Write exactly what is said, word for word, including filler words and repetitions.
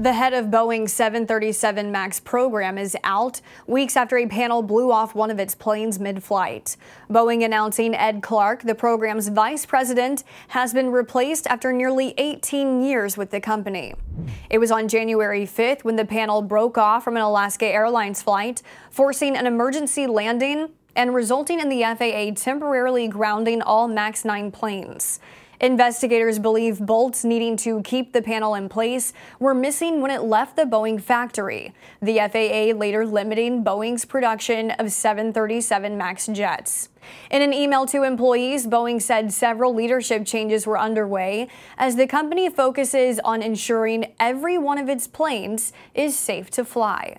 The head of Boeing's seven thirty-seven MAX program is out weeks after a panel blew off one of its planes mid-flight. Boeing announcing Ed Clark, the program's vice president, has been replaced after nearly eighteen years with the company. It was on January fifth when the panel broke off from an Alaska Airlines flight, forcing an emergency landing and resulting in the F A A temporarily grounding all MAX nine planes. Investigators believe bolts needing to keep the panel in place were missing when it left the Boeing factory, the F A A later limiting Boeing's production of seven thirty-seven MAX jets. In an email to employees, Boeing said several leadership changes were underway as the company focuses on ensuring every one of its planes is safe to fly.